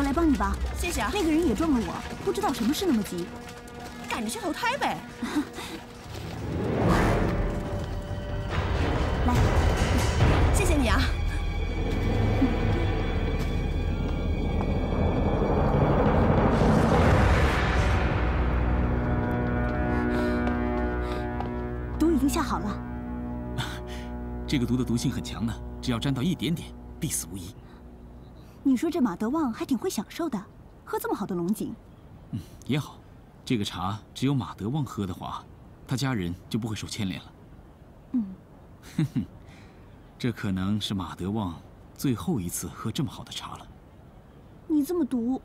我来帮你吧。谢谢啊。那个人也撞了我，不知道什么事那么急，赶着去投胎呗。来，谢谢你啊。 下好了，这个毒的毒性很强呢，只要沾到一点点，必死无疑。你说这马德旺还挺会享受的，喝这么好的龙井。嗯，也好，这个茶只有马德旺喝的话，他家人就不会受牵连了。嗯，哼哼，这可能是马德旺最后一次喝这么好的茶了。你这么毒，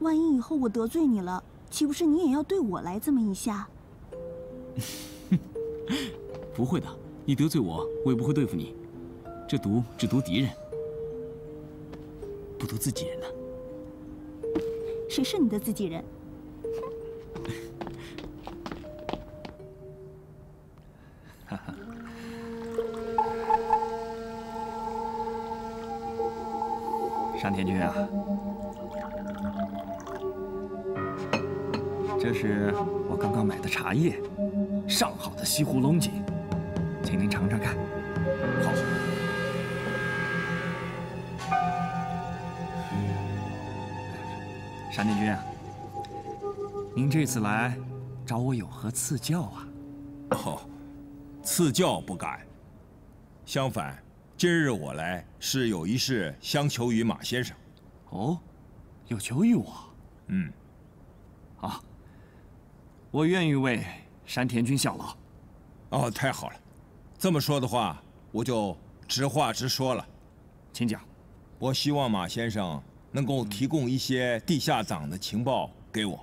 万一以后我得罪你了，岂不是你也要对我来这么一下？不会的，你得罪我，我也不会对付你。这毒只毒敌人，不毒自己人呢。谁是你的自己人？哈哈。山田君啊，这是我刚刚买的茶叶，上好的西湖龙井。 请您尝尝看，好。山田君啊，您这次来找我有何赐教啊？哦，赐教不敢。相反，今日我来是有一事相求于马先生。哦，有求于我？嗯。啊，我愿意为山田君效劳。哦，太好了。 这么说的话，我就直话直说了，请讲。我希望马先生能够提供一些地下党的情报给我。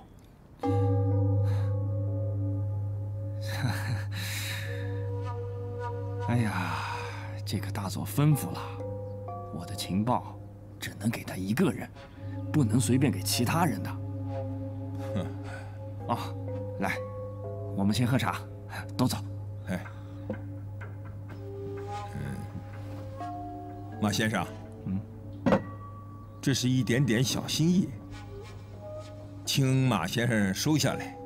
哎呀，这个大佐吩咐了，我的情报只能给他一个人，不能随便给其他人的。哼。哦，来，我们先喝茶，都走。哎。 马先生，嗯，这是一点点小心意，请马先生收下来。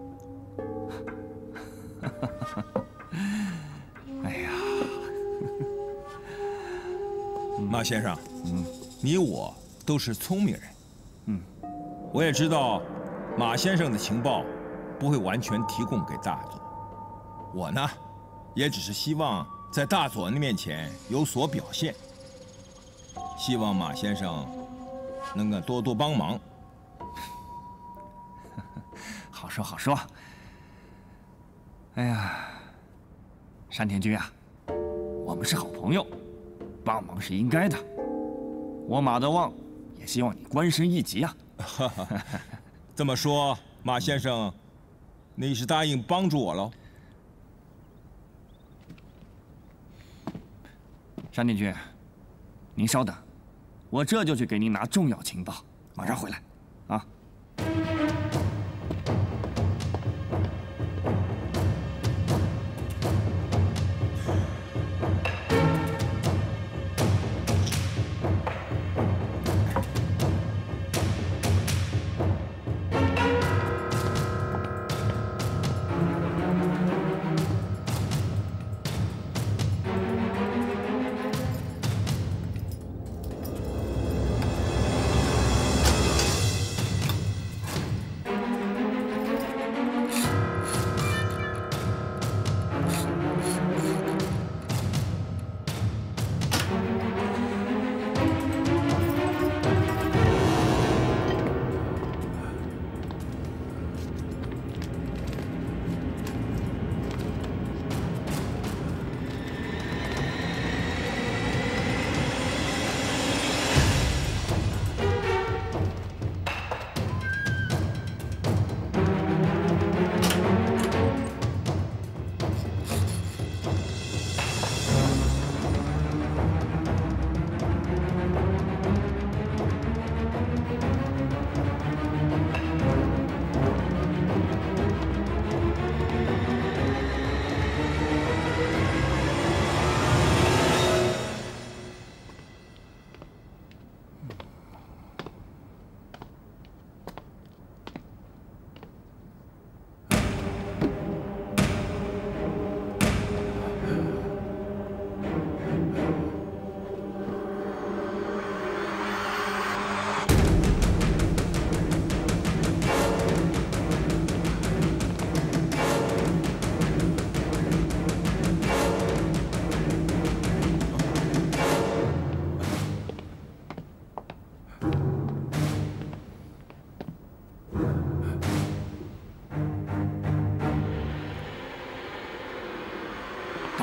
哎呀，马先生，嗯，你我都是聪明人，嗯，我也知道马先生的情报不会完全提供给大佐，我呢，也只是希望在大佐的面前有所表现。 希望马先生能够多多帮忙。好说好说。哎呀，山田君啊，我们是好朋友，帮忙是应该的。我马德旺也希望你官升一级啊。这么说，马先生，你是答应帮助我喽？山田君，您稍等。 我这就去给您拿重要情报，马上回来，啊！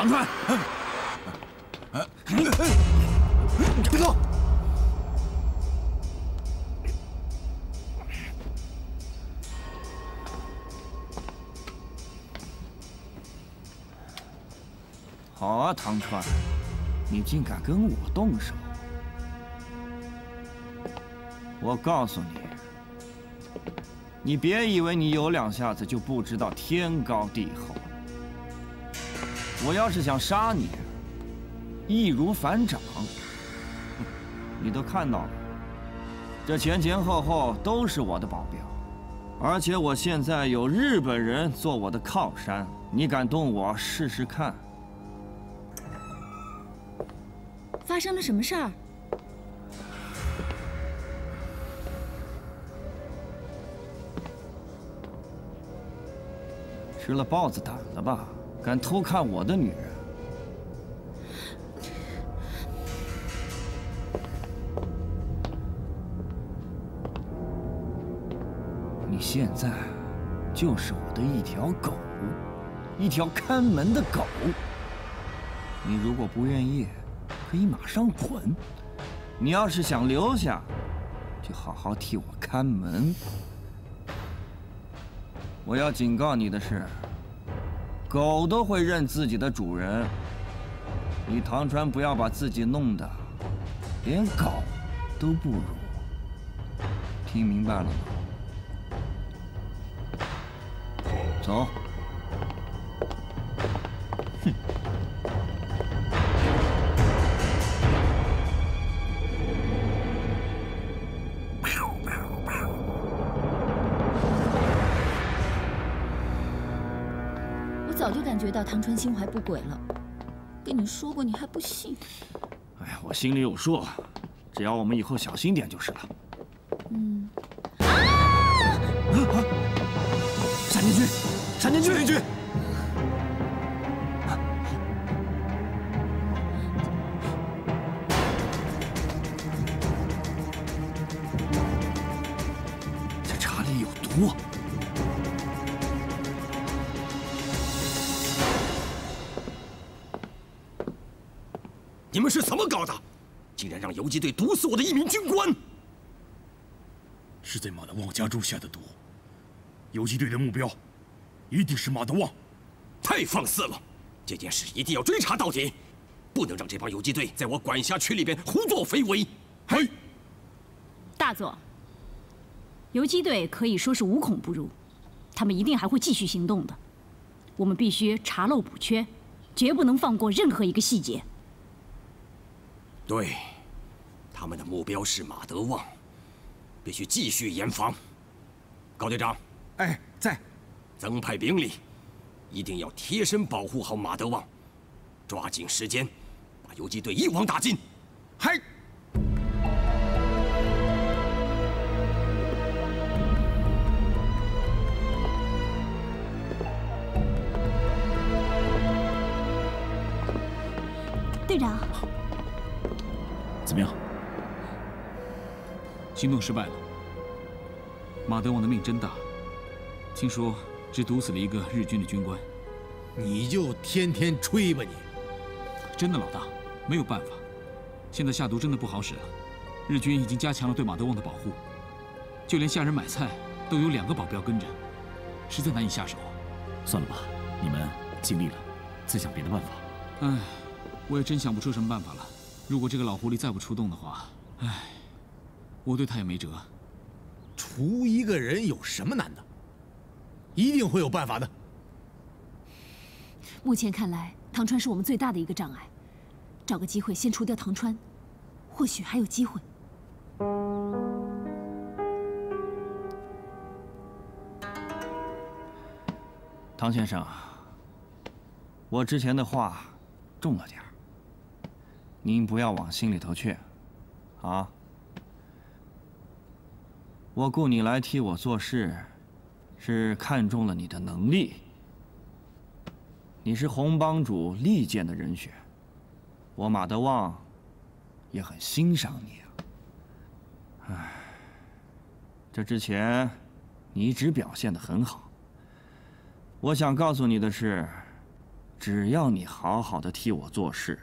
长川，别动！好啊，唐川，你竟敢跟我动手！我告诉你。 你别以为你有两下子就不知道天高地厚。我要是想杀你，易如反掌。你都看到了，这前前后后都是我的保镖，而且我现在有日本人做我的靠山。你敢动我试试看？发生了什么事儿？ 吃了豹子胆了吧？敢偷看我的女人！你现在就是我的一条狗，一条看门的狗。你如果不愿意，可以马上滚。你要是想留下，就好好替我看门。 我要警告你的是，狗都会认自己的主人。你唐川不要把自己弄得连狗都不如，听明白了吗？走。哼。 早就感觉到唐川心怀不轨了，跟你说过你还不信。哎呀，我心里有数，只要我们以后小心点就是了。嗯。啊！闪电狙！闪电狙！闪电狙！这茶里有毒啊！ 你们是怎么搞的？竟然让游击队毒死我的一名军官！是在马德旺家中下的毒。游击队的目标一定是马德旺。太放肆了！这件事一定要追查到底，不能让这帮游击队在我管辖区里边胡作非为。嘿，大佐，游击队可以说是无孔不入，他们一定还会继续行动的。我们必须查漏补缺，绝不能放过任何一个细节。 对，他们的目标是马德旺，必须继续严防。高队长，哎，在，增派兵力，一定要贴身保护好马德旺，抓紧时间，把游击队一网打尽。嗨。 队长。 怎么样？行动失败了。马德旺的命真大，听说只毒死了一个日军的军官。你就天天吹吧你！真的，老大，没有办法。现在下毒真的不好使了。日军已经加强了对马德旺的保护，就连下人买菜都有两个保镖跟着，实在难以下手。算了吧，你们尽力了，再想别的办法。唉，我也真想不出什么办法了。 如果这个老狐狸再不出动的话，唉，我对他也没辙。除一个人有什么难的？一定会有办法的。目前看来，唐川是我们最大的一个障碍。找个机会先除掉唐川，或许还有机会。唐先生，我之前的话重了点儿。 您不要往心里头去，啊！我雇你来替我做事，是看中了你的能力。你是红帮主利剑的人选，我马德旺也很欣赏你啊。唉，这之前你一直表现得很好。我想告诉你的是，只要你好好的替我做事，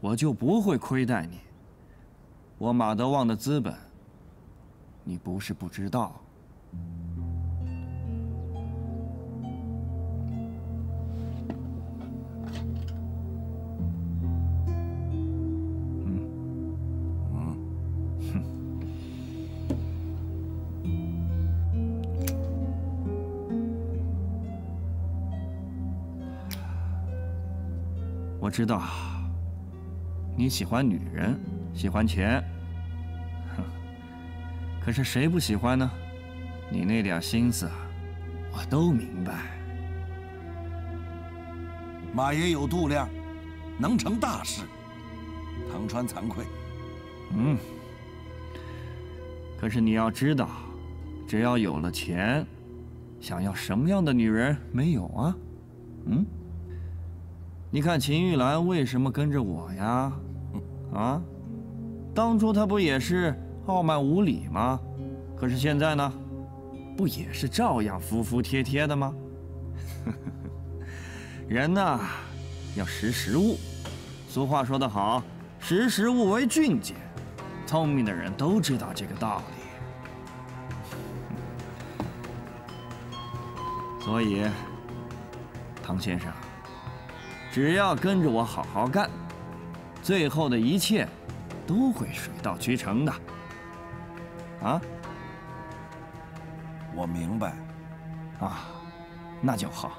我就不会亏待你。我马德旺的资本，你不是不知道。 我知道你喜欢女人，喜欢钱，哼。可是谁不喜欢呢？你那点心思，我都明白。马爷有度量，能成大事。唐川惭愧。嗯。可是你要知道，只要有了钱，想要什么样的女人没有啊？嗯。 你看秦玉兰为什么跟着我呀？啊，当初她不也是傲慢无礼吗？可是现在呢，不也是照样服服帖帖的吗？人呐，要识时务。俗话说得好，“识时务为俊杰”，聪明的人都知道这个道理。所以，唐先生。 只要跟着我好好干，最后的一切都会水到渠成的。啊？我明白。啊，那就好。